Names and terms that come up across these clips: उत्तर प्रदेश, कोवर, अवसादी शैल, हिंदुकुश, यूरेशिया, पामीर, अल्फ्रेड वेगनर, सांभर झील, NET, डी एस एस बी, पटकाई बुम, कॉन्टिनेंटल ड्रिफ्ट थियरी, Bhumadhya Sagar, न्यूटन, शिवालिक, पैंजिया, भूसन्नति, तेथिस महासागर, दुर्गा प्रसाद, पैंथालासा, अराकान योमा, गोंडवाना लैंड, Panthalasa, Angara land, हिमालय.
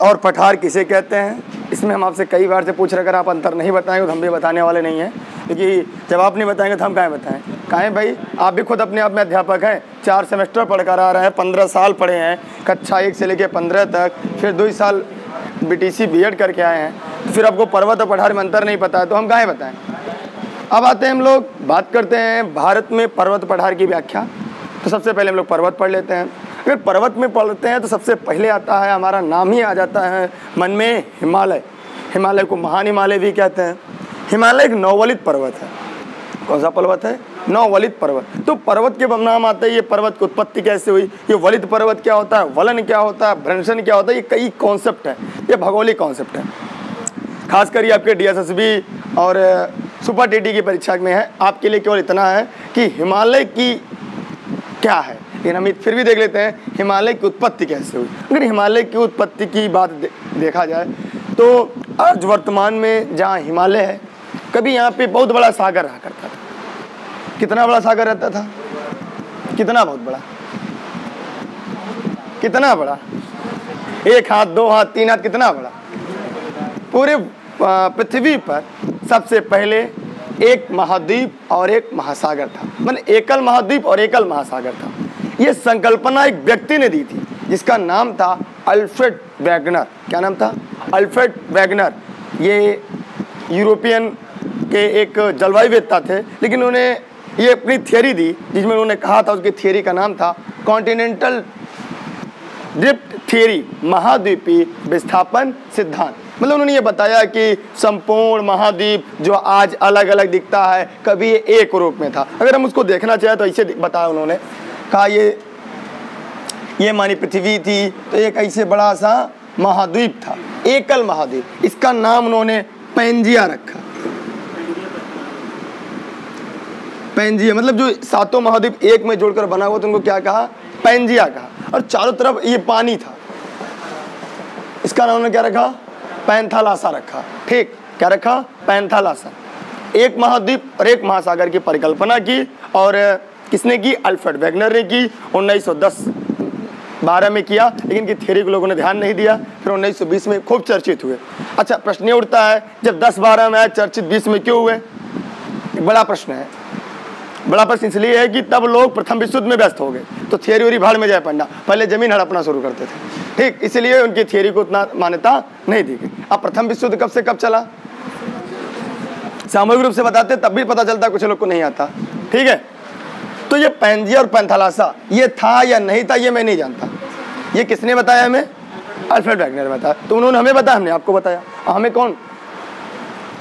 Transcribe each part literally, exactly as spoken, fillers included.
और पठार किसे कहते हैं, इसमें हम आपसे कई बार से पूछ रहे, अगर आप अंतर नहीं बताएंगे तो हम भी बताने वाले नहीं हैं, क्योंकि जब आप नहीं बताएंगे तो हम काहे बताएं। काहे भाई, आप भी खुद अपने आप में अध्यापक हैं, चार सेमेस्टर पढ़कर आ रहे हैं, पंद्रह साल पढ़े हैं, कक्षा एक से लेकर पंद्रह तक, फिर दो साल B T C B Ed करके आए हैं, तो फिर आपको पर्वत और पठार में अंतर नहीं पता है तो हम काहे बताएँ। अब आते हैं, हम लोग बात करते हैं भारत में पर्वत पठार की व्याख्या। तो सबसे पहले हम लोग पर्वत पढ़ लेते हैं। अगर पर्वत में पढ़ते हैं तो सबसे पहले आता है, हमारा नाम ही आ जाता है मन में, हिमालय। हिमालय को महान हिमालय भी कहते हैं। हिमालय एक नववलित पर्वत है। कौन सा पर्वत है? नववलित पर्वत। तो पर्वत के नाम आता है, ये पर्वत की उत्पत्ति कैसे हुई, ये वलित पर्वत क्या होता है, वलन क्या होता है, भ्रंशन क्या होता है, ये कई कॉन्सेप्ट है, ये भौगोलिक कॉन्सेप्ट है। खासकर ये आपके डी एस एस बी और सुपर टी टी की परीक्षा में है। आपके लिए केवल इतना है कि हिमालय की क्या है, लेकिन हम फिर भी देख लेते हैं हिमालय की उत्पत्ति कैसे हुई। अगर हिमालय की उत्पत्ति की बात दे, देखा जाए तो आज वर्तमान में जहाँ हिमालय है, कभी यहाँ पे बहुत बड़ा सागर रहा करता था। कितना बड़ा सागर रहता था? कितना बहुत बड़ा? कितना बड़ा? एक हाथ, दो हाथ, तीन हाथ, कितना बड़ा? पूरे पृथ्वी पर सबसे पहले एक महाद्वीप और एक महासागर था, मतलब एकल महाद्वीप और एकल महासागर था। ये संकल्पना एक व्यक्ति ने दी थी जिसका नाम था अल्फ्रेड वेगनर। क्या नाम था? अल्फ्रेड वेगनर। ये यूरोपियन के एक जलवायुवेत्ता थे, लेकिन उन्होंने ये अपनी थियरी दी जिसमें उन्होंने कहा था, उसकी थियरी का नाम था कॉन्टिनेंटल ड्रिफ्ट थियरी, महाद्वीपीय विस्थापन सिद्धांत। मतलब उन्होंने ये बताया कि संपूर्ण महाद्वीप जो आज अलग अलग दिखता है, कभी ये एक रूप में था। अगर हम उसको देखना चाहें तो ऐसे बताया उन्होंने, कहा ये ये मानी पृथ्वी थी तो एक ऐसे बड़ा सा महाद्वीप था, एकल महाद्वीप। इसका नाम उन्होंने पैंजिया रखा। पैंजिया मतलब जो सातों महाद्वीप एक में जोड़कर बना हुआ, तो उनको क्या कहा? पैंजिया कहा। और चारों तरफ ये पानी था, इसका नाम उन्होंने क्या रखा? पैंथालासा रखा। ठीक, क्या रखा? पैंथालासा। एक महाद्वीप और एक महासागर की परिकल्पना की, और किसने की? अल्फ्रेड वेगनर ने की। उन्नीस सौ दस बारह में किया, लेकिन की थ्योरी को लोगों ने ध्यान नहीं दिया, फिर उन्नीस सौ बीस में खूब चर्चित हुए। अच्छा, प्रश्न ये उठता है जब दस बारह में आया चर्चित, बीस में क्यों हुए? बड़ा प्रश्न है। बड़ा प्रश्न इसलिए है कि तब लोग प्रथम विश्व युद्ध में व्यस्त हो गए, तो थ्योरी उरी भाड़ में जाए पड़ना, पहले जमीन हड़पना शुरू करते थे। ठीक, इसलिए उनकी थ्योरी को उतना मान्यता नहीं दी गई। अब प्रथम विश्व युद्ध कब से कब चला, सामूहिक रूप से बताते तब भी पता चलता, कुछ लोग को नहीं आता। ठीक है, तो ये पैंजिया और पैंथालासा ये था या नहीं था ये मैं नहीं जानता। ये किसने बताया हमें? अल्फ्रेड वेगनर ने बताया। तो उन्होंने हमें बताया, हमने आपको बताया। हमें कौन,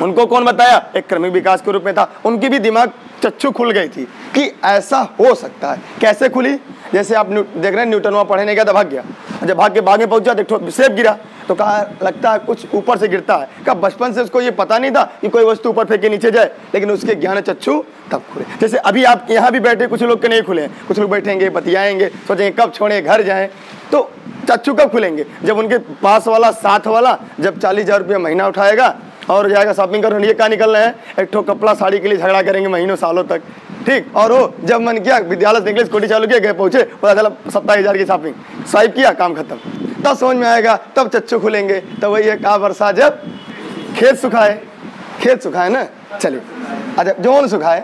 उनको कौन बताया? एक क्रमिक विकास के रूप में था। उनकी भी दिमाग चच्चू खुल गई थी कि ऐसा हो सकता है। कैसे खुली? जैसे आप देख रहे हैं, न्यूटन वहाँ पढ़ने गया था, भाग गया, जब भाग के बाग में पहुंचा देखो सेब गिरा, तो कहा लगता है कुछ ऊपर से गिरता है। कहा बचपन से उसको ये पता नहीं था कि कोई वस्तु ऊपर फेंके नीचे जाए, लेकिन उसके ज्ञान चक्षु तब खुले। जैसे अभी आप यहाँ भी बैठे, कुछ लोग के नहीं खुले, कुछ लोग बैठेंगे बतियाएंगे, सोचेंगे कब छोड़ें घर जाएं, तो चक्षु कब खुलेंगे? जब उनके पास वाला साथ वाला जब चालीस हज़ार रुपया महीना उठाएगा और जाएगा शॉपिंग करने, ये कहाँ निकल रहे हैं, एक ठो कपड़ा साड़ी के लिए झगड़ा करेंगे महीनों सालों तक। ठीक, और वो जब मन किया विद्यालय से निकले, स्कूटी चालू किया, गए पहुँचे, पता चला सत्ताईस हज़ार की शॉपिंग, स्वाइप किया, काम खत्म। तब समझ में आएगा, तब चच्चू खुलेंगे। तब वही है, कहा वर्षा जब खेत सुखाए, खेत सुखाए ना, चलिए अच्छा जोन सुखाए।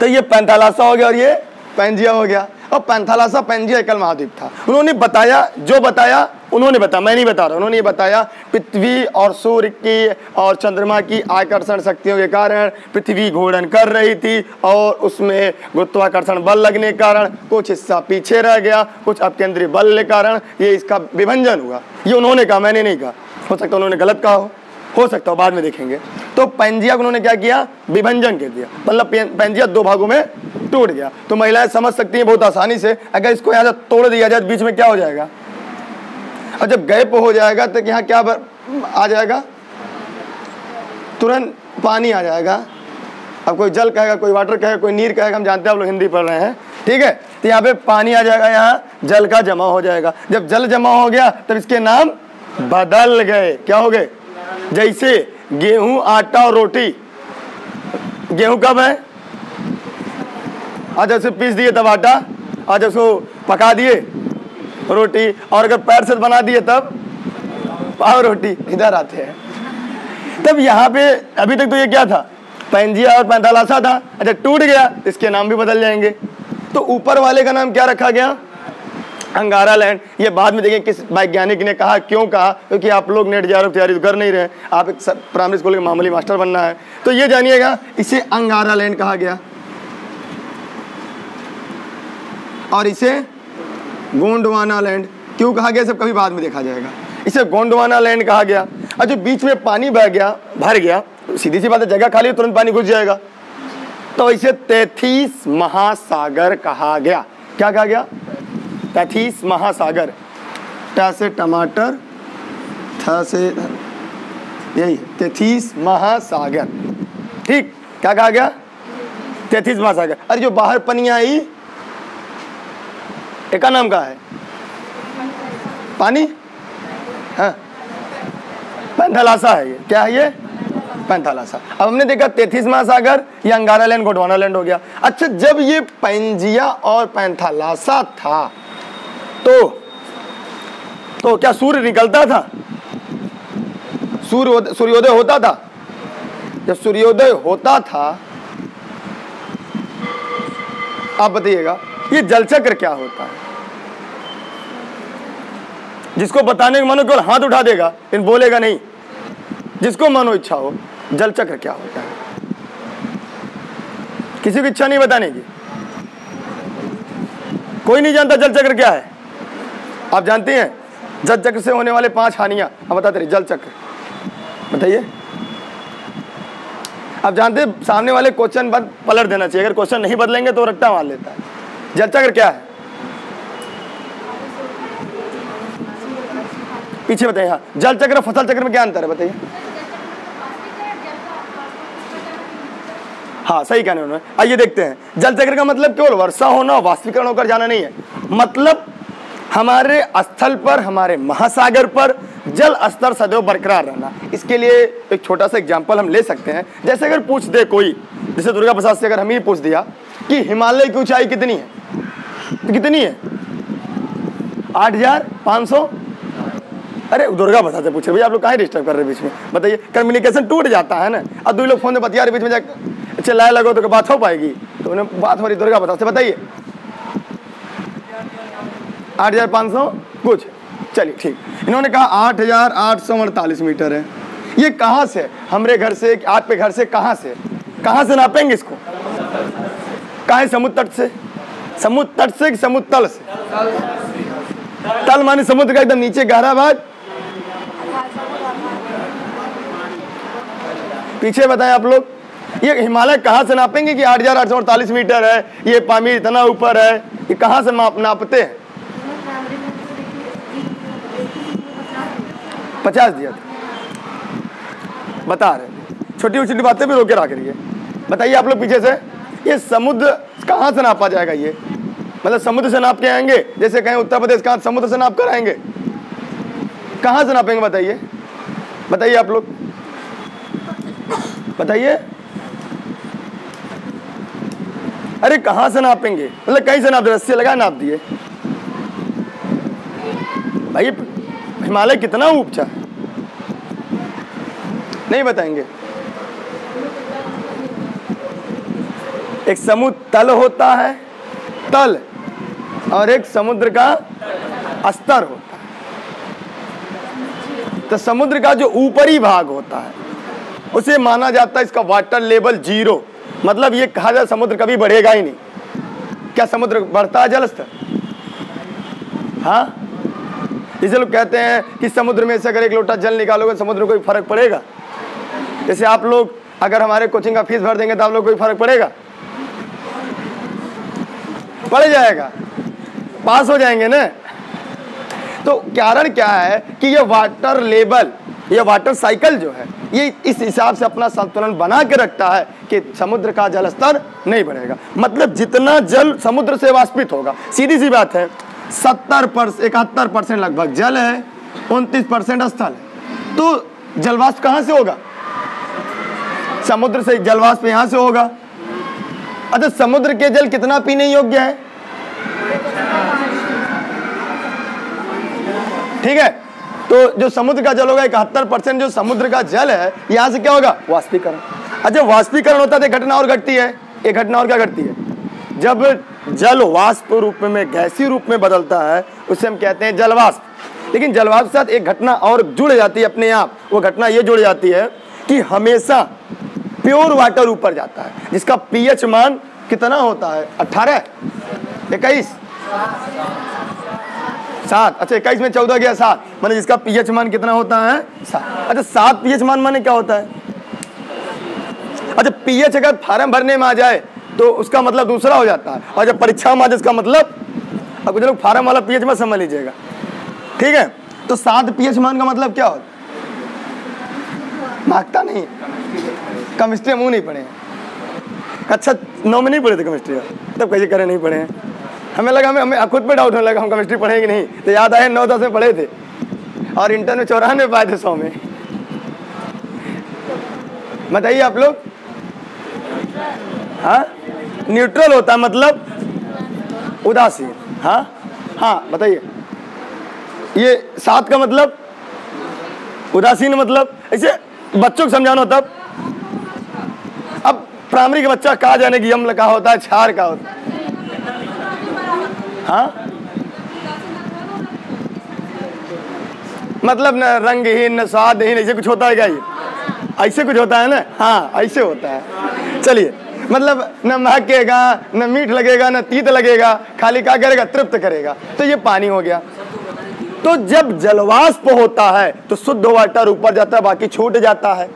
तो ये पैंथालासा हो गया और ये पैंजिया हो गया। और पैंथालासा पैंजिया एकल महाद्वीप था। उन्होंने बताया, जो बताया उन्होंने बताया, मैं नहीं बता रहा, उन्होंने ये बताया पृथ्वी और सूर्य की और चंद्रमा की आकर्षण शक्तियों के कारण पृथ्वी घूर्णन कर रही थी, और उसमें गुरुत्वाकर्षण बल लगने के कारण कुछ हिस्सा पीछे रह गया, कुछ अपकेंद्रीय बल के कारण ये इसका विभंजन हुआ। ये उन्होंने कहा, मैंने नहीं कहा। हो सकता उन्होंने गलत कहा हो, हो सकता हो, बाद में देखेंगे। तो पैंजिया को उन्होंने क्या किया? विभंजन कर दिया, मतलब पैंजिया दो भागों में टूट गया। तो महिलाएं समझ सकती हैं बहुत आसानी से, अगर इसको यहाँ तोड़ दिया जाए बीच में क्या हो जाएगा, और जब गैप हो जाएगा तो यहाँ क्या आ जाएगा? तुरंत पानी आ जाएगा। अब कोई जल कहेगा, कोई वाटर कहेगा, कोई नीर कहेगा, हम जानते हैं आप लोग हिंदी पढ़ रहे हैं। ठीक है, तो यहाँ पे पानी आ जाएगा, यहाँ जल का जमा हो जाएगा। जब जल जमा हो गया तब इसके नाम बदल गए। क्या हो गए? जैसे गेहूं, आटा और रोटी। गेहूं कब है? आज उसे पीस दिए तब आटा, आज उसको पका दिए रोटी, और अगर पैर से बना दिए तब पाव रोटी इधर आते हैं। तब यहाँ पे अभी तक तो ये क्या था, पंजिया और पैंतालासा था, अच्छा टूट गया इसके नाम भी बदल जाएंगे। तो ऊपर वाले का नाम क्या रखा गया, अंगारा लैंड। ये बाद में देखिए किस वैज्ञानिक ने कहा, क्यों कहा, क्योंकि आप लोग नेट जा रहे हो, तैयारी कर नहीं रहे, आप एक प्राइमरी स्कूल के मामूली मास्टर बनना है। तो ये जानिएगा, इसे अंगारा लैंड कहा गया और इसे गोंडवाना लैंड। क्यों कहा गया सब कभी बाद में देखा जाएगा। इसे गोंडवाना लैंड कहा गया। और जो बीच में पानी बह गया, भर गया, सीधी सी बात है, जगह खाली तुरंत पानी घुस जाएगा, तो इसे तेथीस महासागर कहा गया। क्या कहा गया, तेथीस महासागर। ट से टमाटर, थ से यही, तेथीस महासागर। ठीक, क्या कहा गया, तेथीस महासागर। अरे जो बाहर पनी आई, एक नाम का है पानी, हाँ पैंथालासा है। ये क्या है, ये पैंथालासा। अब हमने देखा तेथीस महासागर, ये अंगारा लैंड, गोंडवाना लैंड हो गया। अच्छा, जब ये पंजिया और पैंथालासा था तो तो क्या सूर्य निकलता था, सूर्य सूर्योदय होता था। जब सूर्योदय होता था, आप बताइएगा ये जलचक्र क्या होता है, जिसको बताने का मानो केवल हाथ उठा देगा, इन बोलेगा नहीं, जिसको मानो इच्छा हो, जलचक्र क्या होता है। किसी की इच्छा नहीं बताने की, कोई नहीं जानता जलचक्र क्या है। आप जानते हैं जलचक्र से होने वाले पांच हानियां, हम बताते रहे जलचक्र, बताइए। आप जानते हैं सामने वाले क्वेश्चन पर पलट देना चाहिए, अगर क्वेश्चन नहीं बदलेंगे तो रट्टा मार लेता है। जलचक्र क्या है पीछे बताइए। हाँ, जल चक्र फसल चक्र में क्या अंतर है बताइए। हाँ, सही कहने उन्होंने। आइए देखते हैं, जल चक्र का मतलब केवल वर्षा होना, वाष्पीकरण होकर जाना नहीं है। मतलब हमारे स्थल पर, हमारे महासागर पर जल स्तर सदैव बरकरार रहना। इसके लिए एक छोटा सा एग्जाम्पल हम ले सकते हैं। जैसे अगर पूछ दे कोई, जैसे दुर्गा प्रसाद से अगर हम ही पूछ दिया कि हिमालय की ऊंचाई कितनी है, तो कितनी है, आठ हजार पाँच सौ। अरे दुर्गा प्रसाद से पूछ रहे, भैया आप लोग कहाँ डिस्टर्ब कर रहे बीच में, बताइए। कम्युनिकेशन टूट जाता है ना। अब दो लोग फोन में बतिया रहे, बीच में जाकर चिल्लाए लगो तो बात हो पाएगी। तो उन्हें बात हो रही दुर्गा प्रसाद से, बताइए आठ हजार पाँच सौ कुछ, चलिए ठीक। इन्होंने कहा आठ हजार आठ सौ अड़तालीस मीटर है। ये कहाँ से, हमारे घर से, आपके घर से, कहाँ से कहाँ से नापेंगे इसको, कहाँ, समुद्र तट से, समुद्र तट से, समुद्र तल से, तल माने समुद्र का एकदम नीचे गहरा भाग। पीछे बताएं आप लोग, ये हिमालय कहाँ से नापेंगे कि आठ हजार आठ सौ अड़तालीस मीटर है, ये पामीर इतना ऊपर है, ये कहाँ से माप नापते हैं। पचास दिया था, बता रहे, छोटी छोटी बातें भी रोके रहा करिए। बताइए आप लोग पीछे से, ये समुद्र कहाँ से नापा जाएगा, ये मतलब समुद्र से नाप के आएंगे, जैसे कहें उत्तर प्रदेश कहाँ, समुद्र से नाप कर आएंगे, कहाँ से नापेंगे बताइए, बताइए आप लोग, बताइए। अरे कहाँ से नापेंगे, मतलब कहीं से नाप, रस्सी लगा नाप दिए। भाई हिमालय कितना ऊंचा है, नहीं बताएंगे। एक समुद्र तल होता है, तल, और एक समुद्र का स्तर होता है। तो समुद्र का जो ऊपरी भाग होता है उसे माना जाता है, इसका वाटर लेवल जीरो, मतलब ये कहा जाए समुद्र कभी बढ़ेगा ही नहीं। क्या समुद्र बढ़ता है जलस्तर, हाँ, इसे लोग कहते हैं कि समुद्र में से अगर एक लोटा जल निकालोगे समुद्र को कोई फर्क पड़ेगा। जैसे आप लोग अगर हमारे कोचिंग का फीस भर देंगे तो आप लोग कोई फर्क पड़ेगा, पड़ जाएगा, पास हो जाएंगे ना। तो कारण क्या है कि ये वाटर लेवल, ये वाटर साइकिल जो है, ये इस हिसाब से अपना संतुलन बना के रखता है कि समुद्र का जल स्तर नहीं बढ़ेगा। मतलब जितना जल समुद्र से वाष्पित होगा, सीधी सी बात है, सत्तर परसेंट इकहत्तर परसेंट लगभग जल है, उनतीस परसेंट स्थल है। तो जलवाष्प कहाँ से होगा, समुद्र से जलवाष्प यहाँ से होगा। अच्छा, समुद्र के जल कितना पीने योग्य है, ठीक है, तो जो समुद्र का जल होगा इकहत्तर परसेंट जो समुद्र का जल है यहाँ से क्या होगा वाष्पीकरण। अच्छा वाष्पीकरण होता है घटना और घटती है, ये घटना और क्या घटती है, जब जल वाष्प रूप में गैसीय रूप में बदलता है उसे हम कहते हैं जलवाष्प। लेकिन जलवाष्प के साथ एक घटना और जुड़ जाती है अपने आप, वो घटना ये जुड़ जाती है कि हमेशा प्योर वाटर ऊपर जाता है जिसका पीएच मान कितना होता है अठारह इक्कीस सात। अच्छा इक्कीस में चौदह गया सात, मतलब जिसका पीएच मान कितना होता है सात। अच्छा सात पीएच मान माने क्या होता है, अच्छा पीएच अगर फार्म भरने में आ जाए तो उसका मतलब दूसरा हो जाता है, और जब परीक्षा में आ जाए इसका मतलब, अब कुछ लोग फार्म वाला पीएच मान समझ लीजिएगा ठीक है। तो सात पीएच मान का मतलब क्या होता है, भागता नहीं केमिस्ट्री मुँह नहीं पड़े, अच्छा नौ में नहीं पढ़े थे केमिस्ट्री तब कैसे करें नहीं पढ़े, हमें लगा हमें हमें खुद पे डाउट होने लगा हम केमिस्ट्री पढ़े कि नहीं, तो याद आए नौ दस में पढ़े थे और इंटर में चौरानवे पाए थे सौ में। बताइए आप लोग, हाँ न्यूट्रल होता मतलब उदासीन, हाँ हाँ बताइए ये सात का मतलब उदासीन, मतलब ऐसे बच्चों को समझाना तब। अब प्राइमरी का बच्चा कहा जाने की यम का होता है छार का होता है, हाँ मतलब न रंगहीन न स्वादहीन ऐसे कुछ होता है क्या, ये ऐसे कुछ होता है ना, हाँ ऐसे होता है। चलिए मतलब न महकेगा न मीठ लगेगा न तीत लगेगा, खाली क्या करेगा तृप्त करेगा, तो ये पानी हो गया। तो जब जलवाष्प होता है तो शुद्ध वाटर ऊपर जाता है बाकी छूट जाता है।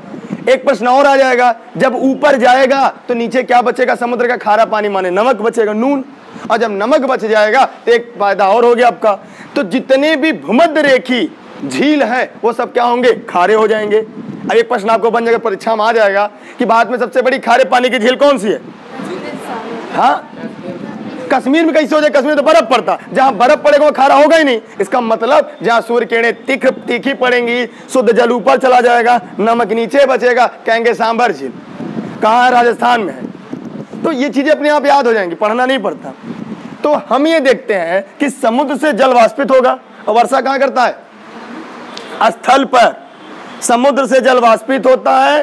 एक प्रश्न और आ जाएगा, जब ऊपर जाएगा तो नीचे क्या बचेगा, समुद्र का खारा पानी माने नमक बचेगा नून, और जब नमक बच जाएगा तो एक फायदा और हो गया आपका, तो जितने भी भूमध्य रेखी झील है वो सब क्या होंगे खारे हो जाएंगे। अब एक प्रश्न आपको बन जाएगा परीक्षा में आ जाएगा कि भारत में सबसे बड़ी खारे पानी की झील कौन सी है, हाँ कश्मीर में कैसे हो जाए, कश्मीर तो बर्फ पड़ता, जहाँ बर्फ पड़ेगा वो खारा होगा ही नहीं, इसका मतलब जहाँ सूर्य किरणें तीख तीखी पड़ेंगी शुद्ध जल ऊपर चला जाएगा नमक नीचे बचेगा, कहेंगे सांभर झील कहाँ है राजस्थान में है। तो ये चीजें अपने आप याद हो जाएंगी, पढ़ना नहीं पड़ता। तो हम ये देखते हैं कि समुद्र से जल वाष्पित होगा और वर्षा कहाँ करता है स्थल पर, समुद्र से जल वाष्पित होता है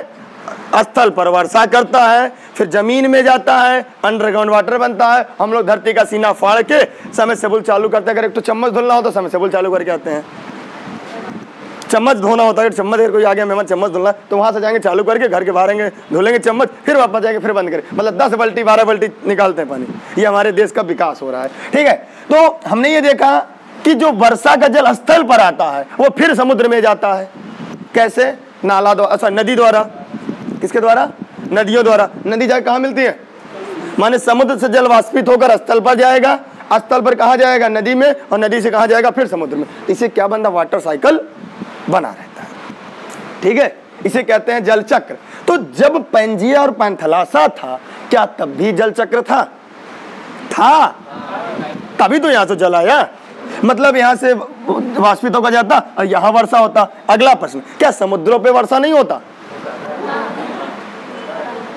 स्थल पर वर्षा करता है, फिर जमीन में जाता है अंडरग्राउंड वाटर बनता है। हम लोग धरती का सीना फाड़ के समय से बुल चालू करते हैं, अगर एक तो चम्मच धुलना होता है समय से बुल चालू करके आते हैं, चम्मच धोना होता है चम्मच, अगर कोई आ गया मेहमान चम्मच धुलना तो वहाँ से जाएंगे चालू करके घर के बाहरेंगे धुलेंगे चम्मच, फिर वापस जाएंगे फिर बंद करेंगे, मतलब दस बल्टी बारह बल्टी निकालते हैं पानी। ये हमारे देश का विकास हो रहा है ठीक है। तो हमने ये देखा कि जो वर्षा का जल स्थल पर आता है वो फिर समुद्र में जाता है, कैसे, नाला द्वारा, अच्छा नदी द्वारा, किसके द्वारा, नदियों द्वारा। नदी जाकर कहाँ मिलती है, माने समुद्र से जल वाष्पित होकर स्थल पर जाएगा, स्थल पर कहाँ जाएगा नदी में, और नदी से कहाँ जाएगा फिर समुद्र में। इसे क्या बनता, वाटर साइकिल बना रहता है ठीक है, इसे कहते हैं जल चक्र। तो जब पंजिया और पैंथलासा था क्या तब भी जल चक्र था, था तभी तो यहाँ से जल आया, मतलब यहाँ से वाष्पित होकर जाता और यहाँ वर्षा होता। अगला प्रश्न, क्या समुद्रों पे वर्षा नहीं होता,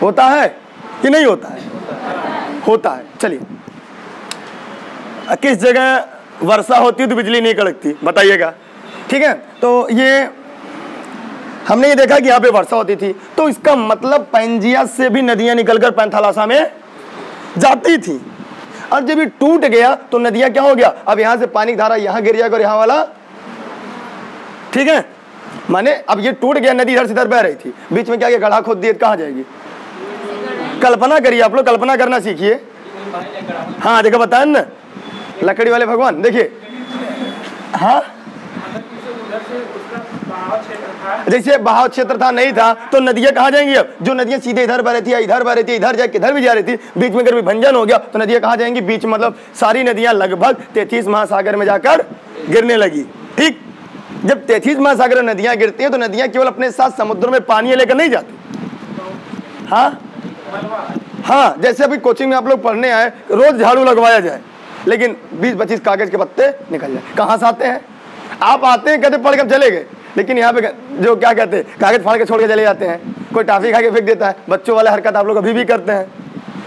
होता है कि नहीं होता है, होता है। चलिए किस जगह वर्षा होती है तो बिजली नहीं कड़कती, बताइएगा ठीक है। तो ये हमने ये देखा कि यहाँ पे वर्षा होती थी, तो इसका मतलब पैंजिया से भी नदियाँ निकलकर पैंथलासा में जाती थी, और जब ये टूट गया तो नदियाँ क्या हो गया, अब यहाँ से पानी धारा यहाँ गिर जाएगा और यहाँ वाला ठीक है, माने अब ये टूट गया नदी इधर से इधर बह रही थी, बीच में क्या क्या गड्ढा खोद दिए कहाँ जाएगी, कल्पना करिए आप लोग, कल्पना करना सीखिए। हाँ देखो बताए ना लकड़ी वाले भगवान, देखिए हाँ जैसे बहाव क्षेत्र था नहीं था तो नदियाँ कहाँ जाएंगी, अब जो नदियाँ सीधे इधर बह रही थी इधर बह रही थी इधर जाए किधर भी जा रही थी, बीच में अगर विभंजन हो गया तो नदियाँ कहाँ जाएंगी, बीच मतलब सारी नदियाँ लगभग तेथीस महासागर में जाकर गिरने लगी ठीक। जब तेथीस महासागर में नदियाँ गिरती हैं तो नदियाँ केवल अपने साथ समुद्र में पानी लेकर नहीं जाती, हाँ हाँ जैसे अभी कोचिंग में आप लोग पढ़ने आए रोज झाड़ू लगवाया जाए लेकिन बीस पच्चीस कागज के पत्ते निकल जाए, कहाँ से आते हैं, आप आते हैं कहते पढ़ के चले गए, लेकिन यहाँ पे जो क्या कहते हैं कागज फाड़ के छोड़ के चले जाते हैं, कोई टाफी खा के फेंक देता है, बच्चों वाला हरकत आप लोग अभी भी करते हैं।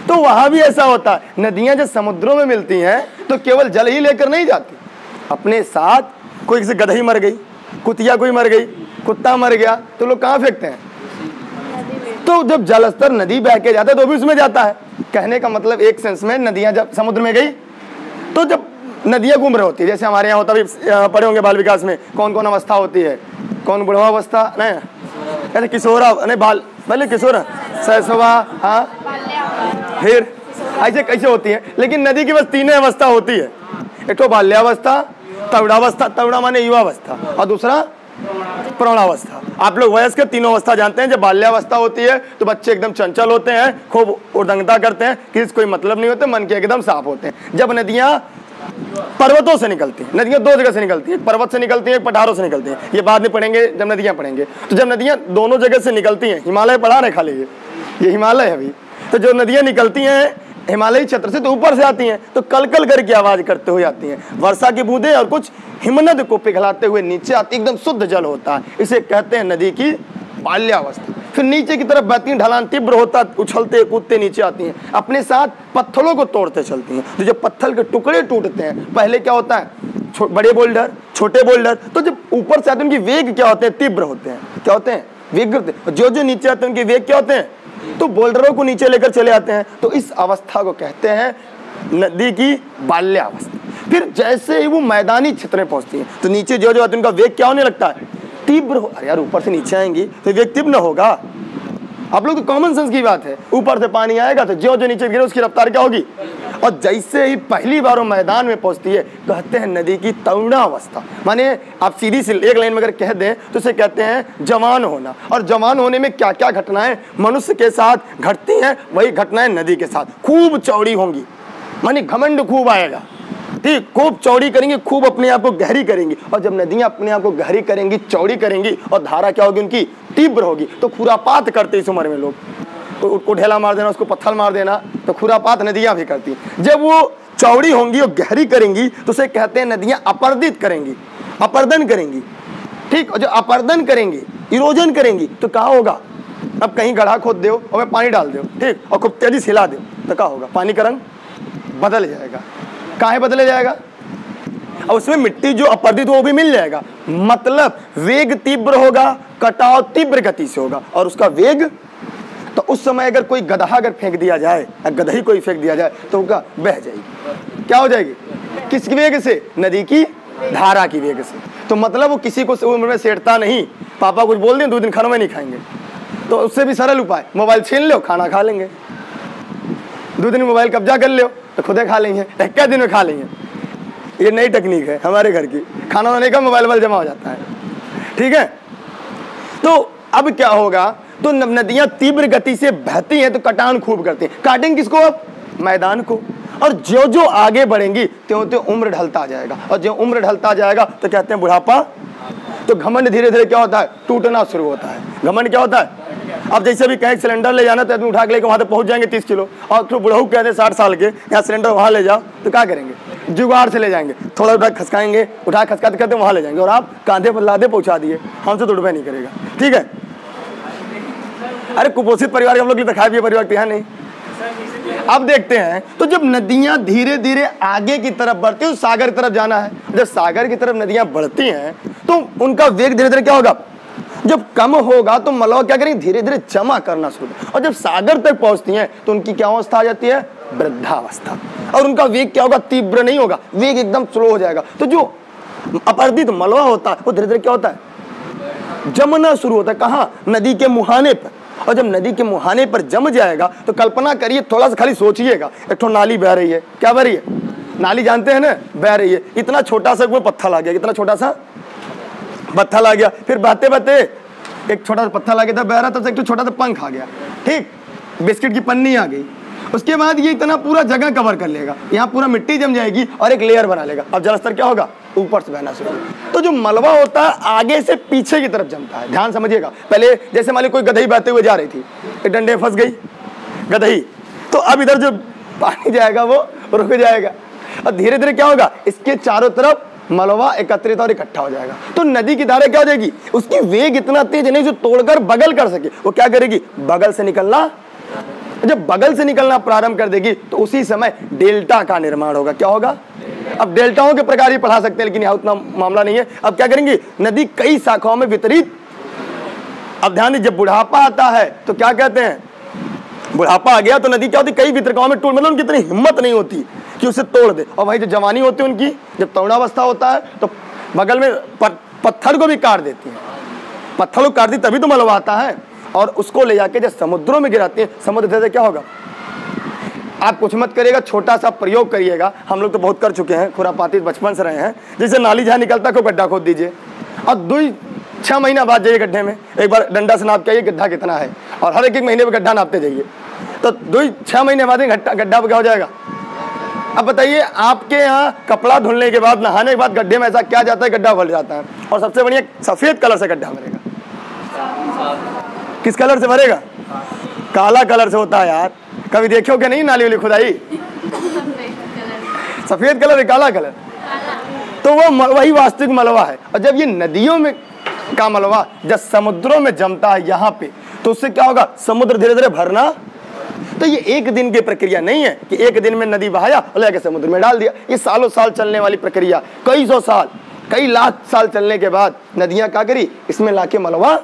तो वहाँ भी ऐसा होता है, नदियाँ जब समुद्रों में मिलती हैं तो केवल जल ही लेकर नहीं जाती, अपने साथ कोई से गदही मर गई कुतिया कोई मर गई, कुत्ता मर गया, तो लोग कहाँ फेंकते हैं? तो जब जलस्तर नदी बह के जाता है तो भी उसमें जाता है। कहने का मतलब एक सेंस में नदियाँ जब समुद्र में गई तो जब नदियाँ घूम रही होती है, जैसे हमारे यहाँ होता भी पढ़े होंगे बाल विकास में, कौन कौन अवस्था होती है, कौन बुढ़वा अवस्था, नहीं अरे किशोरा, नहीं बाल पहले किशोरा शैशवा, हाँ फिर ऐसे कैसे होती है। लेकिन नदी की बस तीन अवस्था होती है, एक तो बाल्यावस्था, तरुणावस्था, तरुणा माने युवावस्था, और दूसरा प्रौढ़ावस्था। आप लोग वयस्क के तीनों अवस्था जानते हैं। जब बाल्यावस्था होती है तो बच्चे एकदम चंचल होते हैं, खूब उदंगता करते हैं, किसी कोई मतलब नहीं होते, मन के एकदम साफ होते हैं। जब नदियाँ पर्वतों से निकलती हैं, नदियाँ दो जगह से निकलती हैं, पर्वत से निकलती हैं, पठारों से निकलती हैं, ये बाद में पढ़ेंगे जब नदियाँ पढ़ेंगे। तो जब नदियाँ दोनों जगह से निकलती हैं, हिमालय पढ़ा रहे खाली, ये ये हिमालय है अभी, तो जो नदियाँ निकलती हैं हिमालयी क्षेत्र से तो ऊपर से आती हैं, तो कल कल करके आवाज़ करते हुए आती हैं। वर्षा की बूंदें और कुछ हिमनद को पिघलाते हुए नीचे आती, एकदम शुद्ध जल होता है, इसे कहते हैं नदी की बाल्यावस्था। फिर नीचे की तरफ बहती ढलान तीव्र होता, उछलते कूदते नीचे आती हैं, अपने साथ पत्थरों को तोड़ते चलती हैं। तो जब पत्थर के टुकड़े टूटते हैं, पहले क्या होता है, बड़े बोल्डर, छोटे बोल्डर, तो जब ऊपर से आते हैं उनकी वेग क्या होते हैं, तीव्र होते हैं, क्या होते हैं विकृत, जो जो नीचे आते हैं उनके वेग क्या होते हैं, तो बोल्डरों को नीचे लेकर चले आते हैं। तो इस अवस्था को कहते हैं नदी की बाल्यावस्था। फिर जैसे ही वो मैदानी क्षेत्र में पहुंचती है तो नीचे जो जो आते हैं उनका वेग क्या होने लगता है, तीव्र हो। अरे यार ऊपर से नीचे आएंगी तो वेग तीव्र होगा, आप लोग तो कॉमन सेंस की बात है, ऊपर से पानी आएगा तो जो जो नीचे गिरे उसकी रफ्तार क्या होगी। और जैसे ही पहली बार वो मैदान में पहुंचती है कहते हैं नदी की तरुणावस्था, माने आप सीधी सी एक लाइन में अगर कह दें तो उसे कहते हैं जवान होना। और जवान होने में क्या क्या घटनाएं मनुष्य के साथ घटती हैं, वही घटनाएं नदी के साथ। खूब चौड़ी होंगी, माने घमंड खूब आएगा, ठीक, खूब चौड़ी करेंगी, खूब अपने आप को गहरी करेंगी। और जब नदियाँ अपने आप को गहरी करेंगी, चौड़ी करेंगी, और धारा क्या होगी उनकी, तीव्र होगी, तो खुरापात करते इस उम्र में लोग, उसको ढेला मार देना, उसको पत्थर मार देना, तो खुरापात नदियाँ भी करती। जब वो चौड़ी होंगी और गहरी करेंगी तो उसे कहते हैं नदियाँ अपर्दित करेंगी, अपर्दन करेंगी, ठीक। और जो अपर्दन करेंगी, इरोजन करेंगी, तो क्या होगा, अब कहीं गड्ढा खोद दो और मैं पानी डाल दो, ठीक, और खूब तेजी से हिला दो, तो क्या होगा, पानी का रंग बदल जाएगा। काहे बदले जाएगा, अब उसमें मिट्टी जो अपर्दित हो वो भी मिल जाएगा, मतलब वेग तीव्र होगा, कटाव तीव्र गति से होगा, और उसका वेग। तो उस समय अगर कोई गधा अगर फेंक दिया जाए, गधा ही कोई फेंक दिया जाए तो क्या बह जाएगी, क्या हो जाएगी, किसकी वेग से, नदी की धारा की वेग से। तो मतलब वो किसी को उम्र में सेठता नहीं, पापा कुछ बोल दें दो दिन खाना में नहीं खाएंगे, तो उससे भी सरल उपाय, मोबाइल छीन लो खाना खा लेंगे, दो दिन मोबाइल कब्जा कर लो तो खुदे खा लेंगे, इक्कीस दिन में खा लेंगे। ये नई टेक्निक है हमारे घर की, खाना होने का मोबाइल वाइल जमा हो जाता है, ठीक है। तो अब क्या होगा, तो नदियाँ तीव्र गति से बहती हैं तो कटान खूब करती हैं, काटेंगे किसको, अब मैदान को। और जो जो आगे बढ़ेंगी त्यों त्यों उम्र ढलता जाएगा, और जो उम्र ढलता जाएगा तो कहते हैं बुढ़ापा। तो घमंड धीरे धीरे क्या होता है, टूटना शुरू होता है। घमंड क्या होता है, अब जैसे भी कहीं सिलेंडर ले जाना तो आदमी उठा के लेकर वहाँ तक पहुँच जाएंगे तीस किलो, और तो बुढ़ऊ कहते हैं साठ साल के, यहाँ सिलेंडर वहाँ ले जाओ तो क्या करेंगे, जुगाड़ से ले जाएंगे, थोड़ा उठा खसकाएंगे, उठा खसकाते कहते वहाँ ले जाएंगे, और आप कांधे पर लादे पहुँचा दिए, हमसे तो रुपया नहीं करेगा, ठीक है। अरे कुपोषित परिवार के हम लोग दिखाए भी परिवार यहाँ नहीं। अब देखते हैं, तो जब नदियां धीरे धीरे आगे की तरफ बढ़ती है, सागर की तरफ जाना है, जब सागर की तरफ नदियां बढ़ती हैं तो उनका वेग धीरे धीरे क्या होगा, जब कम होगा तो मलाव क्या करेंगे, धीरे धीरे जमा करना शुरू करें, और जब सागर तक पहुंचती हैं तो उनकी क्या अवस्था आ जाती है, वृद्धावस्था। और उनका वेग क्या होगा, तीव्र नहीं होगा, वेग एकदम स्लो हो जाएगा। तो जो अपर्दित मलवा होता है वो धीरे धीरे क्या होता है, जमना शुरू होता है, कहाँ, नदी के मुहाने पर। और जब नदी के मुहाने पर जम जाएगा तो कल्पना करिए, थोड़ा सा खाली सोचिएगा, एक तो नाली बह रही है, क्या बह रही है, नाली जानते हैं ना, बह रही है, इतना छोटा सा कोई पत्थर आ गया, इतना छोटा सा पत्थर आ गया, फिर बहते बहते एक छोटा सा पत्थर आ गया था, बह रहा था, एक छोटा सा पंख आ गया, ठीक, बिस्किट की पन्नी आ गई, उसके बाद ये इतना पूरा जगह कवर कर लेगा, यहाँ पूरा मिट्टी जम जाएगी और एक लेयर बना लेगा। अब जलस्तर क्या होगा, ऊपर से बहना शुरू। तो जो मलबा होता है आगे से पीछे की तरफ जमता है, ध्यान समझिएगा। पहले जैसे मान ली कोई गधई बहते हुए जा रही थी, एक डंडे फंस गई गधई, तो अब इधर जो पानी जाएगा वो रुक जाएगा, और धीरे धीरे क्या होगा, इसके चारों तरफ मलबा एकत्रित और इकट्ठा हो जाएगा। तो नदी की धारा क्या हो जाएगी, उसकी वेग इतना तेज नहीं जो तोड़कर बगल कर सके, वो क्या करेगी, बगल से निकलना, जब बगल से निकलना प्रारंभ कर देगी तो उसी समय डेल्टा का निर्माण होगा। क्या होगा, अब डेल्टाओं के प्रकार ही पढ़ा सकते हैं, लेकिन यहाँ उतना मामला नहीं है। अब क्या करेंगे, नदी कई शाखाओं में वितरित। अब ध्यान दीजिए, जब बुढ़ापा आता है तो क्या कहते हैं, बुढ़ापा आ गया तो नदी क्या होती, कई वितरकाओं में टूट, मतलब उनकी इतनी हिम्मत नहीं होती कि उसे तोड़ दे। और वही जो जवानी होती है उनकी, जब तरुणावस्था होता है तो बगल में पत्थर को भी काट देती है, पत्थर को काट दी तभी तो मलबा आता है, और उसको ले जाके जब समुद्रों में गिराती है, समुद्र से क्या होगा। आप कुछ मत करिएगा, छोटा सा प्रयोग करिएगा, हम लोग तो बहुत कर चुके हैं, खुरापाती बचपन से रहे हैं, जैसे नाली जहाँ निकलता है गड्ढा खोद दीजिए और दुई छः महीना बाद जाइए गड्ढे में, एक बार डंडा से नाप के आइए गड्ढा कितना है, और हर एक एक महीने में गड्ढा नापते जाइए, तो दो छः महीने बाद गड्ढा गड्ढा क्या हो जाएगा। अब बताइए, आपके यहाँ कपड़ा धुलने के बाद, नहाने के बाद गड्ढे में ऐसा क्या जाता है, गड्ढा भर जाता है, और सबसे बढ़िया सफ़ेद कलर से गड्ढा भरेगा। किस कलर से भरेगा, काला कलर से होता है यार, कभी देखे हो क्या नहीं नाली वाली खुदाई, सफ़ेद कलर है, काला कलर, तो वो वही वास्तविक मलबा है। और जब ये नदियों में का मलबा जब समुद्रों में जमता है यहाँ पे, तो उससे क्या होगा, समुद्र धीरे धीरे भरना। तो ये एक दिन की प्रक्रिया नहीं है कि एक दिन में नदी बहाया और लेके समुद्र में डाल दिया, ये सालों साल चलने वाली प्रक्रिया, कई सौ साल, कई लाख साल चलने के बाद नदियाँ क्या करी, इसमें लाके मलबा,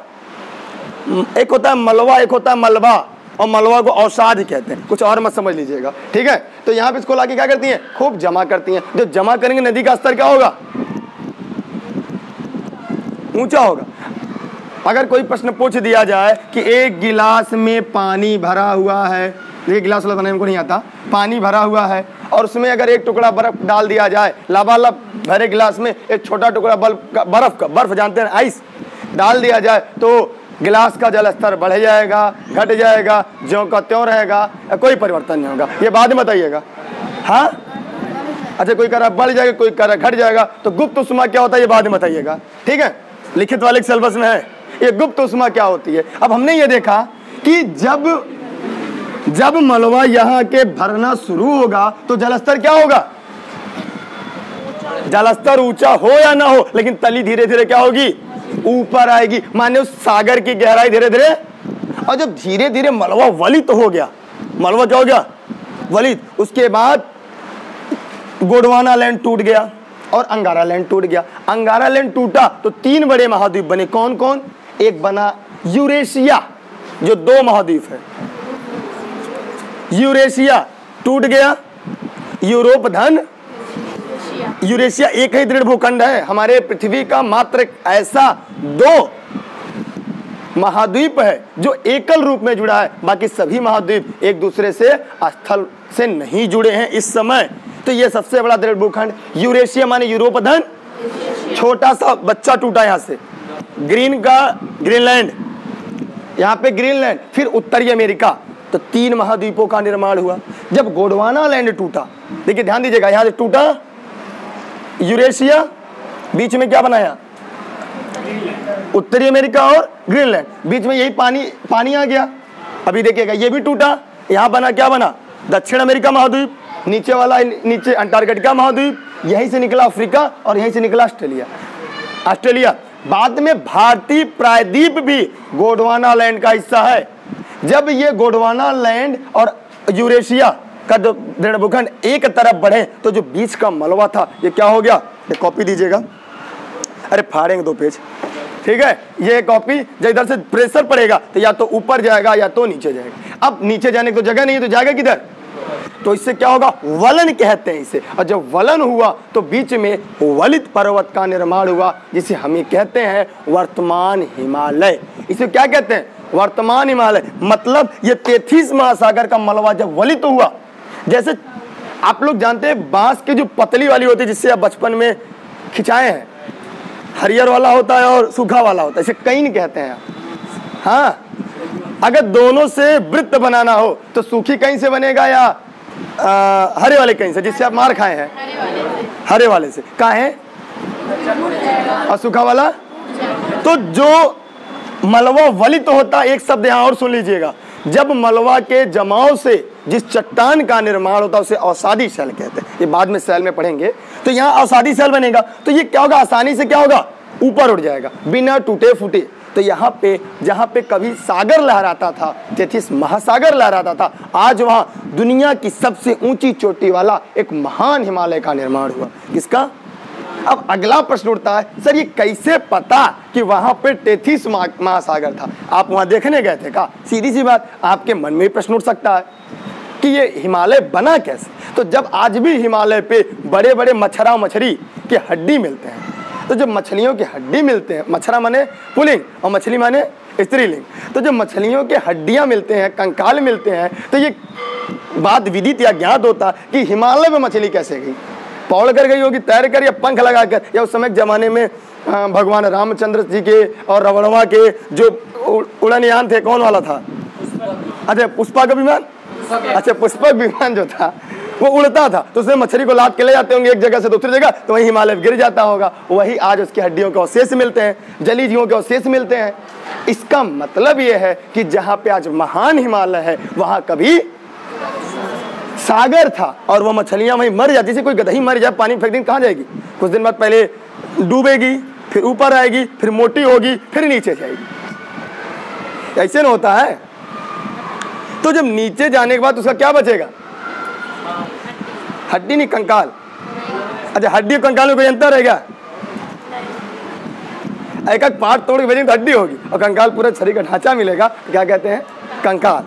एक होता है मलबा, एक होता है मलबा, और मलबा को अवसाद कहते हैं, कुछ और मत समझ लीजिएगा, ठीक है। तो यहाँ पे इसको लाके क्या करती हैं, खूब जमा करती हैं, जब जमा करेंगे नदी का स्तर क्या होगा, ऊंचा होगा। अगर कोई प्रश्न पूछ दिया जाए कि एक गिलास में पानी भरा हुआ है, देखिए गिलास वाला बनाने को नहीं आता, पानी भरा हुआ है और उसमें अगर एक टुकड़ा बर्फ डाल दिया जाए, लाबालब भरे गिलास में एक छोटा टुकड़ा बर्फ का, बर्फ जानते हैं आइस, डाल दिया जाए तो गिलास का जल स्तर बढ़ जाएगा, घट जाएगा, ज्यों का त्यों रहेगा, कोई परिवर्तन नहीं होगा, ये बाद में बताइएगा। हाँ अच्छा, कोई कह रहा बढ़ जाएगा, कोई कह रहा घट जाएगा, तो गुप्त उष्मा क्या होता है ये बाद में बताइएगा, ठीक है, लिखित वाले सिलेबस में है, ये गुप्त उष्मा क्या होती है। अब हमने ये देखा कि जब जब मलबा यहाँ के भरना शुरू होगा तो जलस्तर क्या होगा, जलस्तर ऊंचा हो या ना हो, लेकिन तली धीरे धीरे क्या होगी, ऊपर आएगी, माने उस सागर की गहराई धीरे धीरे। और जब धीरे धीरे मलबा वलित हो गया, मलबा क्या हो गया, वलित, उसके बाद गोंडवाना लैंड टूट गया और अंगारा लैंड टूट गया। अंगारा लैंड टूटा तो तीन बड़े महाद्वीप बने, कौन कौन, एक बना यूरेशिया, जो दो महाद्वीप है, यूरेशिया टूट गया, यूरोप धन यूरेशिया एक ही दृढ़ भूखंड है, हमारे पृथ्वी का मात्र ऐसा दो महाद्वीप है जो एकल रूप में जुड़ा है, बाकी सभी महाद्वीप एक दूसरे से स्थल से नहीं जुड़े हैं इस समय। तो ये सबसे बड़ा दृढ़ भूखंड यूरेशिया माने यूरोप धन, छोटा सा बच्चा टूटा यहाँ से, ग्रीन का ग्रीनलैंड, यहाँ पे ग्रीनलैंड, फिर उत्तरी अमेरिका, तो तीन महाद्वीपों का निर्माण हुआ। जब गोंडवाना लैंड टूटा, देखिए ध्यान दीजिएगा, यहाँ से टूटा यूरेशिया, बीच में क्या बनाया उत्तरी अमेरिका और ग्रीनलैंड, बीच में यही पानी पानी आ गया। अभी देखिएगा ये भी टूटा, यहाँ बना क्या बना दक्षिण अमेरिका महाद्वीप, नीचे वाला नीचे अंटार्कटिका महाद्वीप, यहीं से निकला अफ्रीका और यहीं से निकला ऑस्ट्रेलिया। ऑस्ट्रेलिया बाद में भारतीय प्रायद्वीप भी गोंडवाना लैंड का हिस्सा है। जब ये गोंडवाना लैंड और यूरेशिया का जो दृढ़ भूखंड एक तरफ बढ़े तो जो बीच का मलबा था ये क्या हो गया, ये कॉपी दीजिएगा, अरे फाड़ेंगे दो पेज, ठीक है, ये कॉपी, जब इधर से प्रेशर पड़ेगा तो या तो ऊपर जाएगा या तो नीचे जाएगा। अब नीचे जाने की तो जगह नहीं है तो जाएगा किधर, तो इससे क्या होगा, वलन कहते हैं इसे। और जब वलन हुआ तो बीच में वलित पर्वत का निर्माण हुआ, जिसे हम कहते हैं वर्तमान हिमालय। इसे क्या कहते हैं, वर्तमान हिमालय, मतलब ये तेथिस महासागर का मलबा जब वलित हुआ, जैसे आप लोग जानते हैं बांस की जो पतली वाली होती है जिससे आप बचपन में खिंचाए हैं, हरियर वाला होता है और सूखा वाला होता है, इसे कैन कहते हैं। हाँ, अगर दोनों से वृत्त बनाना हो तो सूखी कैन से बनेगा या आ, हरे वाले कैन से, जिससे आप मार खाए हैं, हरे वाले से, कहाँ है, और सूखा वाला। तो जो मलबा वलित होता, एक शब्द यहाँ और सुन लीजिएगा, जब मलबा के जमाव से जिस चट्टान का निर्माण होता है उसे अवसादी शैल कहते हैं, ये बाद में शैल में पढ़ेंगे। तो यहाँ अवसादी शैल बनेगा तो ये क्या होगा, आसानी से क्या होगा, ऊपर उठ जाएगा बिना टूटे फूटे। तो यहाँ पे जहाँ पे कभी सागर लहराता था, तेथिस महासागर लहराता था, आज वहाँ दुनिया की सबसे ऊंची चोटी वाला एक महान हिमालय का निर्माण हुआ। किसका? अब अगला प्रश्न उठता है, सर ये कैसे पता कि वहाँ पे तेथिस महासागर था? आप वहाँ देखने गए थे का? सीधी सी बात, आपके मन में प्रश्न उठ सकता है कि ये हिमालय बना कैसे। तो जब आज भी हिमालय पे बड़े बड़े मच्छरा मछली के हड्डी मिलते हैं, तो जब मछलियों के हड्डी मिलते हैं, मच्छरा माने पुलिंग और मछली माने स्त्रीलिंग, तो जब मछलियों के हड्डियाँ मिलते हैं, कंकाल मिलते हैं, तो ये बात विदित या ज्ञात होता कि हिमालय में मछली कैसे गई, पौड़ कर गई होगी, तैर कर या पंख लगा कर, या उस समय के ज़माने में भगवान रामचंद्र जी के और रवणवा के जो उड़न यान थे, कौन वाला था? अच्छा, पुष्पा का विमान। अच्छा, पुष्पक विमान जो था वो उड़ता था, तो उसने मछली को लाद के ले जाते होंगे एक जगह से दूसरी जगह, तो वही हिमालय गिर जाता होगा। वही आज उसकी हड्डियों के अवशेष मिलते हैं, जलीय जीवों के अवशेष मिलते हैं। इसका मतलब ये है कि जहाँ पे आज महान हिमालय है, वहाँ कभी सागर था और वह मछलियाँ वहीं मर जाती। जैसे कोई गदही मर जाए, पानी फेंक दिन, कहाँ जाएगी? कुछ दिन बाद पहले डूबेगी, फिर ऊपर आएगी, फिर मोटी होगी, फिर नीचे जाएगी। ऐसे न होता है। तो जब नीचे जाने के बाद उसका क्या बचेगा? हड्डी नहीं, कंकाल। अच्छा, हड्डी और कंकाल में कोई अंतर है क्या? एक एक पार्ट तोड़ के भेजेंगे तो हड्डी होगी, और कंकाल पूरा शरीर का ढांचा मिलेगा, क्या कहते हैं? कंकाल।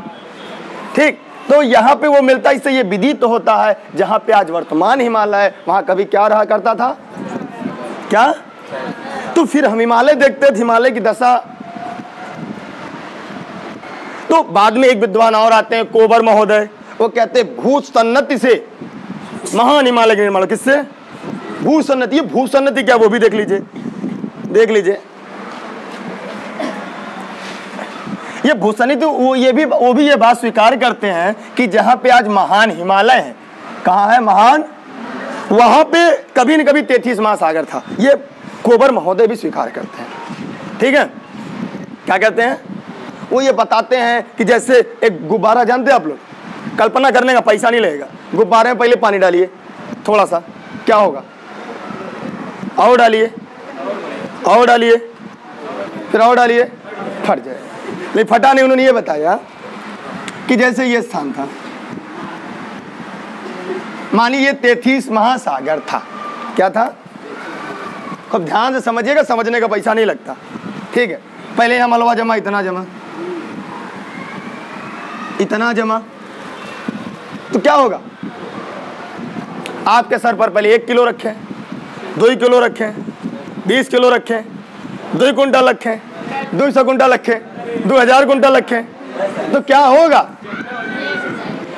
ठीक, तो यहाँ पे वो मिलता है। इससे ये विदित तो होता है जहाँ पे आज वर्तमान हिमालय है, वहाँ कभी क्या रहा करता था? क्या? तो फिर हम हिमालय देखते थे, हिमालय की दशा। तो बाद में एक विद्वान और आते हैं, कोवर महोदय। वो कहते हैं भूसन्नति से महान हिमालय का निर्माण। किससे? भूसन्नति। ये भूसन्नति क्या, वो भी देख लीजिए, देख लीजिए। ये भूसन्नति, वो ये भी वो भी ये बात स्वीकार करते हैं कि जहाँ पे आज महान हिमालय है, कहाँ है महान, वहाँ पे कभी न कभी तेथिस महासागर था। ये कोवर महोदय भी स्वीकार करते हैं। ठीक है, क्या कहते हैं वो? ये बताते हैं कि जैसे एक गुब्बारा, जानते हैं आप लोग, कल्पना करने का पैसा नहीं लगेगा। गुब्बारे में पहले पानी डालिए थोड़ा सा, क्या होगा? और डालिए, और डालिए, फिर और डालिए, फट जाए। नहीं, फटा नहीं। उन्होंने ये बताया कि जैसे ये स्थान था, मानिए ये तेथिस महासागर था। क्या था? खूब ध्यान से समझिएगा, समझने का पैसा नहीं लगता। ठीक है, पहले यहाँ मलवा जमा, इतना जमा, इतना जमा, तो क्या होगा? आपके सर पर पहले एक किलो रखें, दो किलो रखें, बीस किलो रखें, दो कुंटल रखें, दो सौ कुंटल रखें, दो हजार कुंटल रखें, तो क्या होगा?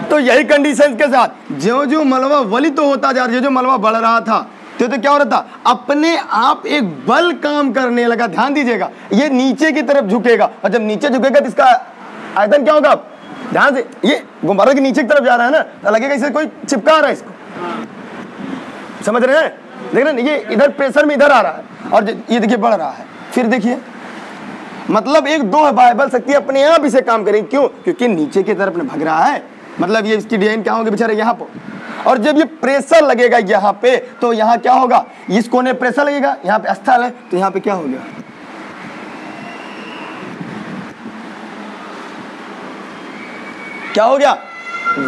तो यही कंडीशंस के साथ जो जो मलबा वलित तो होता जा रहा, जो जो मलबा बढ़ रहा था, तो तो क्या हो रहा था? अपने आप एक बल काम करने लगा। ध्यान दीजिएगा, ये नीचे की तरफ झुकेगा, और जब नीचे झुकेगा तो इसका आयतन क्या होगा? आप ध्यान से, ये गुब्बारा के नीचे की तरफ जा रहा है ना, तो लगेगा इसे कोई चिपका रहा है इसको, समझ रहे हैं? देख रहे हैं, ये इधर प्रेशर में इधर आ रहा है, और ये देखिए बढ़ रहा है। फिर देखिए, मतलब एक दो बाइबल शक्ति अपने आप इसे काम करेंगे। क्यों? क्योंकि नीचे की तरफ भाग रहा है, मतलब ये इसकी डिजाइन क्या होगी बेचारे यहाँ पर, और जब ये प्रेशर लगेगा यहाँ पे, तो यहाँ क्या होगा? इस कोने प्रेशर लगेगा, यहाँ पे स्थल है, तो यहाँ पे क्या हो गया? क्या हो गया?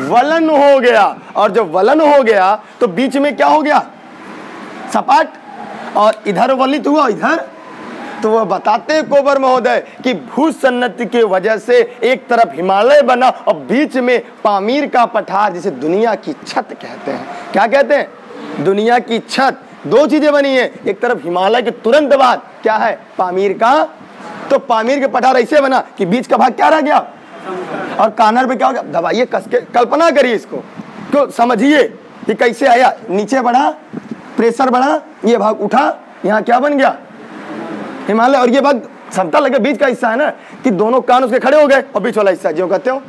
वलन हो गया। और जब वलन हो गया तो बीच में क्या हो गया? सपाट। और इधर वलित हुआ, इधर। तो वह बताते हैं कोवर महोदय कि भूसन्नति के वजह से एक तरफ हिमालय बना और बीच में पामीर का पठार, जिसे दुनिया की छत कहते हैं। क्या कहते हैं? दुनिया की छत। दो चीजें बनी है, एक तरफ हिमालय के तुरंत बाद क्या है? पामीर का। तो पामीर के पठार ऐसे बना कि बीच का भाग क्या रह गया, और कानर पे क्या हो गया? दबाइए कसके, कल्पना करिए इसको, तो समझिए कि कैसे आया। नीचे बढ़ा, प्रेशर बढ़ा, ये भाग उठा, यहाँ क्या बन गया? हिमालय। और ये बात समता लगे, बीच का हिस्सा है ना, कि दोनों कान उसके खड़े हो गए, और बीच वाला हिस्सा जो कहते हो,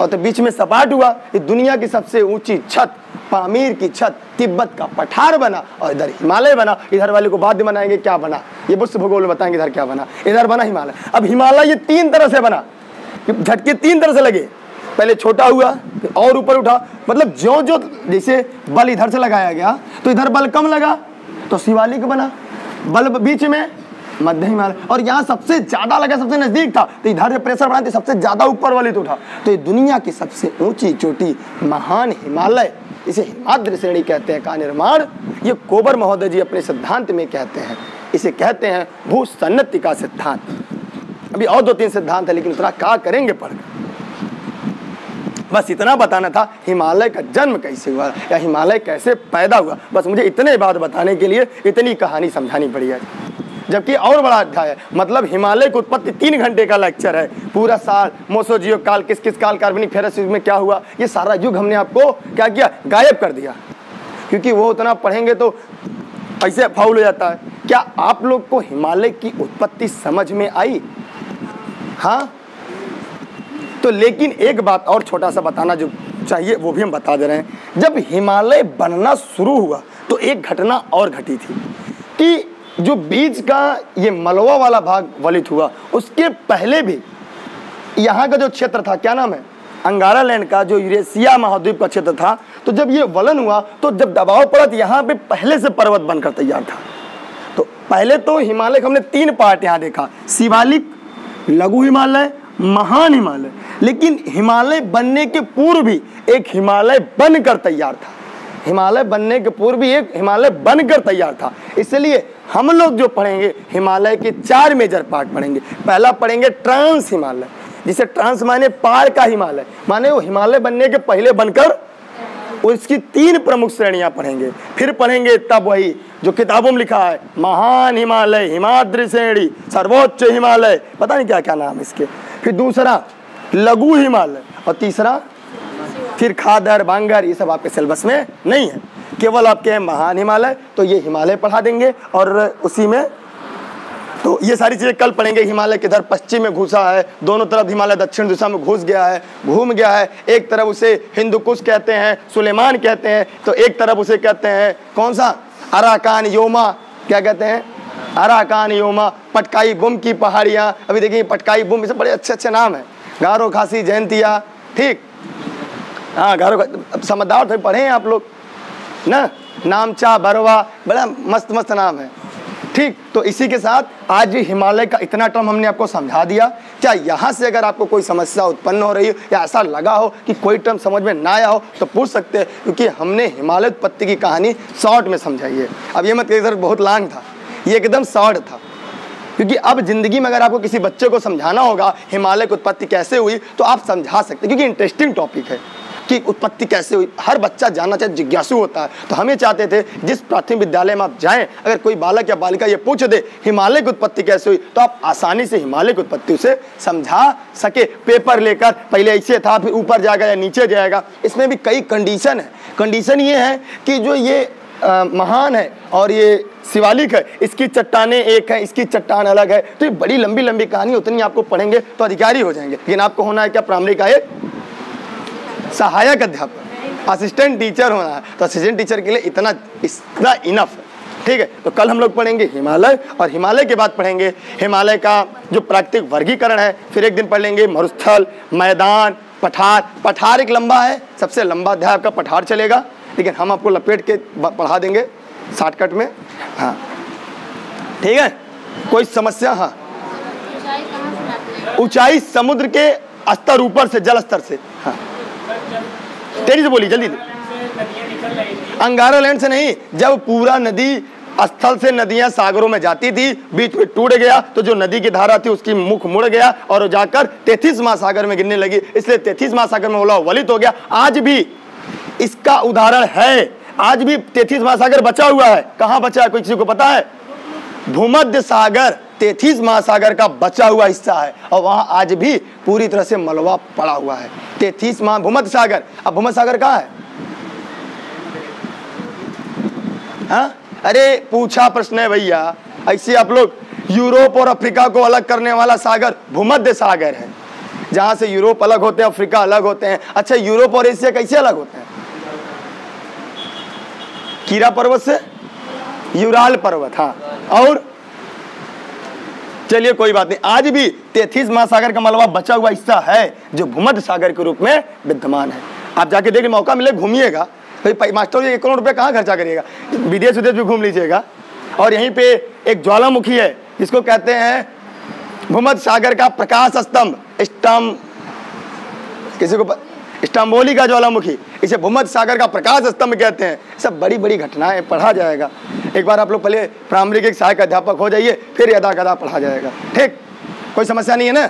और तो बीच में सपाट हुआ। ये दुनिया की सबसे ऊंची छत, पामीर की छत, तिब्बत का पठार बना, और इधर हिमालय बना। इधर वाले को बाद में बनाएंगे क्या बना, ये विश्व भूगोल में बताएंगे इधर क्या बना। इधर बना हिमालय। अब हिमालय ये तीन तरह से बना, झटके तीन तरह से लगे। पहले छोटा हुआ, फिर और ऊपर उठा, मतलब जो जो जैसे बल इधर से लगाया गया, तो इधर बल कम लगा, तो शिवालिक बना। बल बीच में, मध्य हिमालय, और यहाँ सबसे ज्यादा लगा, सबसे नजदीक था, तो इधर प्रेशर बढ़ा, सबसे ज्यादा ऊपर वाली तो उठा। तो दुनिया की सबसे ऊंची चोटी महान हिमालय, इसे हिमाद्रिश्रेणी कहते हैं, का निर्माण ये कोवर महोदय जी अपने सिद्धांत में कहते हैं। इसे कहते हैं भूसन्नति का सिद्धांत। अभी और दो तीन सिद्धांत है, लेकिन उतना क्या करेंगे पढ़कर, बस इतना बताना था हिमालय का जन्म कैसे हुआ या हिमालय कैसे पैदा हुआ। बस मुझे इतने बात बताने के लिए इतनी कहानी समझानी पड़ी है, जबकि और बड़ा अध्याय है। मतलब हिमालय की उत्पत्ति तीन घंटे का लेक्चर है, पूरा साल मोसोजियो काल, किस किस काल, कार्बनिक फेरस युग में क्या हुआ, ये सारा युग हमने आपको क्या किया, गायब कर दिया, क्योंकि वो उतना पढ़ेंगे तो ऐसे फाउल हो जाता है। क्या आप लोग को हिमालय की उत्पत्ति समझ में आई? हाँ, तो लेकिन एक बात और छोटा सा बताना जो चाहिए वो भी हम बता दे रहे हैं। जब हिमालय बनना शुरू हुआ तो एक घटना और घटी थी कि जो बीच का ये मलवा वाला भाग वलित हुआ, उसके पहले भी यहाँ का जो क्षेत्र था, क्या नाम है, अंगारा लैंड का, जो यूरेशिया महाद्वीप का क्षेत्र था, तो जब ये वलन हुआ तो जब दबाव पड़ा तो यहाँ पे पहले से पर्वत बनकर तैयार था। तो पहले तो हिमालय का हमने तीन पार्ट यहाँ देखा, शिवालिक, लघु हिमालय, महान हिमालय। लेकिन हिमालय बनने के पूर्व भी एक हिमालय बनकर तैयार था, हिमालय बनने के पूर्व भी एक हिमालय बनकर तैयार था। इसलिए हम लोग जो पढ़ेंगे हिमालय के चार मेजर पार्ट पढ़ेंगे। पहला पढ़ेंगे ट्रांस हिमालय, जिसे ट्रांस माने पार का हिमालय, माने वो हिमालय बनने के पहले बनकर, उसकी तीन प्रमुख श्रेणियां पढ़ेंगे। फिर पढ़ेंगे तब वही जो किताबों में लिखा है, महान हिमालय, हिमाद्री श्रेणी, सर्वोच्च हिमालय, पता नहीं क्या क्या नाम इसके। फिर दूसरा लघु हिमालय, और तीसरा फिर खादर, बांगर, ये सब आपके सिलेबस में नहीं है, केवल आपके हैं महान हिमालय। तो ये हिमालय पढ़ा देंगे, और उसी में तो ये सारी चीज़ें कल पढ़ेंगे। हिमालय किधर पश्चिम में घुसा है, दोनों तरफ हिमालय दक्षिण दिशा में घुस गया है, घूम गया है, एक तरफ उसे हिंदुकुश कहते हैं, सुलेमान कहते हैं, तो एक तरफ उसे कहते हैं कौन सा, अराकान योमा, क्या कहते हैं, अराकान योमा, पटकाई बुम की पहाड़ियाँ, अभी देखिए पटकाई बुम, इसे बड़े अच्छे अच्छे नाम हैं, गारो खासी जयंतिया, ठीक, हाँ गारो, समझदार थे पढ़े हैं आप लोग ना, नामचा बरवा, बड़ा मस्त मस्त नाम है, ठीक। तो इसी के साथ आज हिमालय का इतना टर्म हमने आपको समझा दिया। क्या यहाँ से अगर आपको कोई समस्या उत्पन्न हो रही हो या ऐसा लगा हो कि कोई टर्म समझ में ना आया हो तो पूछ सकते हैं, क्योंकि हमने हिमालय उत्पत्ति की कहानी शॉर्ट में समझाई है। अब ये मत कहिए सर बहुत लॉन्ग था, ये एकदम शॉर्ट था, क्योंकि अब ज़िंदगी में अगर आपको किसी बच्चे को समझाना होगा हिमालय की उत्पत्ति कैसे हुई तो आप समझा सकते, क्योंकि इंटरेस्टिंग टॉपिक है कि उत्पत्ति कैसे हुई, हर बच्चा जानना चाहे, जिज्ञासु होता है। तो हमें चाहते थे जिस प्राथमिक विद्यालय में आप जाएं, अगर कोई बालक या बालिका ये पूछ दे हिमालय की उत्पत्ति कैसे हुई, तो आप आसानी से हिमालय की उत्पत्ति उसे समझा सके। पेपर लेकर पहले ऐसे था, फिर ऊपर जाएगा या नीचे जाएगा, इसमें भी कई कंडीशन है। कंडीशन ये है कि जो ये आ, महान है और ये शिवालिक है, इसकी चट्टानें एक हैं, इसकी चट्टान अलग है, तो ये बड़ी लंबी लंबी कहानी, उतनी आपको पढ़ेंगे तो अधिकारी हो जाएंगे। लेकिन आपको होना है क्या, प्राइमरी का एक सहायक अध्यापक, असिस्टेंट टीचर होना है, तो असिस्टेंट टीचर के लिए इतना इतना इनफ है, ठीक है। तो कल हम लोग पढ़ेंगे हिमालय, और हिमालय के बाद पढ़ेंगे हिमालय का जो प्राकृतिक वर्गीकरण है, फिर एक दिन पढ़ लेंगे मरुस्थल, मैदान, पठार। पठार एक लंबा है, सबसे लंबा अध्याय आपका पठार चलेगा, लेकिन हम आपको लपेट के पढ़ा देंगे शॉर्टकट में, हाँ ठीक है। कोई समस्या? हाँ, ऊंचाई समुद्र के स्तर ऊपर से, जल स्तर से, हाँ तेरी से बोली जल्दी, अंगारा लैंड से नहीं, जब पूरा नदी स्थल से नदियां सागरों में जाती थी, बीच में टूट गया, तो जो नदी की धारा थी उसकी मुख मुड़ गया और जाकर तेथिस महासागर में गिरने लगी, इसलिए तेथिस महासागर में ओलावलित हो गया। आज भी इसका उदाहरण है, आज भी तेथिस महासागर बचा हुआ है। कहाँ बचा है, कोई किसी को पता है? भूमध्य सागर तेथिस महासागर का बचा हुआ हिस्सा है, और वहाँ आज भी पूरी तरह से मलबा पड़ा हुआ है। तेथिस महा भूमध्य सागर, अब भूमध्य सागर कहाँ है? हाँ, अरे पूछा प्रश्न है भैया, ऐसे आप लोग यूरोप और अफ्रीका को अलग करने वाला सागर भूमध्य सागर है, जहाँ से यूरोप अलग होते हैं, अफ्रीका अलग होते हैं। अच्छा, यूरोप और एशिया कैसे अलग होते हैं? कीरा पर्वत से, यूराल पर्वत, हाँ, और चलिए कोई बात नहीं। आज भी तेथिस महासागर का मलबा बचा हुआ हिस्सा है जो भूमध्य सागर के रूप में विद्यमान है। आप जाके देखिए, मौका मिले घूमिएगा, तो मास्टर एक करोड़ रुपया कहाँ खर्चा करिएगा, विदेश विदेश भी घूम लीजिएगा। और यहीं पे एक ज्वालामुखी है इसको कहते हैं भूमध्य सागर का प्रकाश स्तंभ स्टम्प, किसी को स्टम्बोली का ज्वालामुखी, इसे भूमध्य सागर का प्रकाश स्तंभ कहते हैं। सब बड़ी बड़ी घटनाएं पढ़ा जाएगा। एक बार आप लोग पहले प्राइमरी के सहायक अध्यापक हो जाइए, फिर यदा कदा पढ़ा जाएगा। ठीक, कोई समस्या नहीं है ना,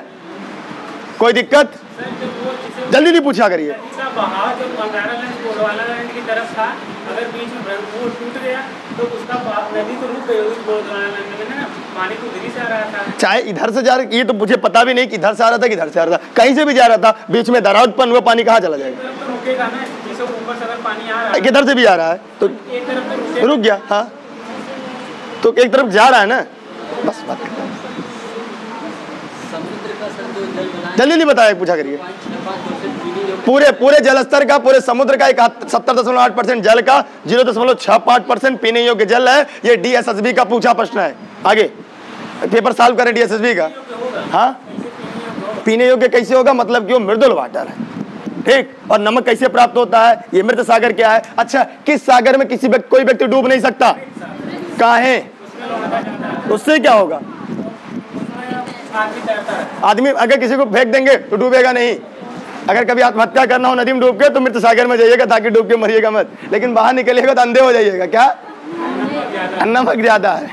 कोई दिक्कत? जल्दी नहीं पूछा करिए। चाहे इधर से जा रहा, ये तो मुझे पता भी नहीं कि इधर से आ रहा था कि इधर से आ रहा था, कहीं से भी जा रहा था, बीच में दरार उत्पन्न हुआ, पानी कहाँ चला जाएगा? इधर से भी आ रहा है तो रुक गया, हाँ तो एक तरफ जा रहा है ना। बस बात करता हूँ, जल्दी नहीं बताया, पूछा करिए। पूरे पूरे जलस्तर का, पूरे समुद्र का एक सत्तर दशमलव आठ परसेंट जल का जीरो दशमलव छह पांच परसेंट पीने योग्य जल है। ये डीएसएसबी का पूछा प्रश्न है, आगे पेपर सॉल्व करें डीएसएसबी का। हाँ, पीने योग्य कैसे होगा मतलब कि वो मृदुल वाटर है। ठीक, और नमक कैसे प्राप्त होता है? ये मृत सागर क्या है? अच्छा, किस सागर में किसी कोई व्यक्ति डूब नहीं सकता? काहे? उससे क्या होगा? आदमी अगर किसी को फेंक देंगे तो डूबेगा नहीं। अगर कभी आत्महत्या करना हो नदी में डूब के, तो मृत सागर में जाइएगा ताकि डूब के मरिएगा मत, लेकिन बाहर निकलिएगा तो अंधे हो जाइएगा। क्या नमक ज्यादा है?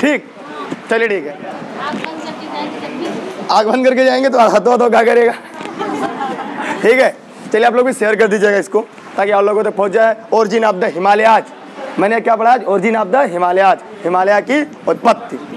ठीक, चलिए ठीक है। आग बंद करके जाएंगे तो हाथों हाथों क्या करेगा? ठीक है, चलिए आप लोग भी शेयर कर दीजिएगा इसको, ताकि आप लोगों तक तो पहुँच जाए। ओरिजिन ऑफ द हिमालयाज, मैंने क्या पढ़ा? Origin of the Himalayas, हिमालय की उत्पत्ति।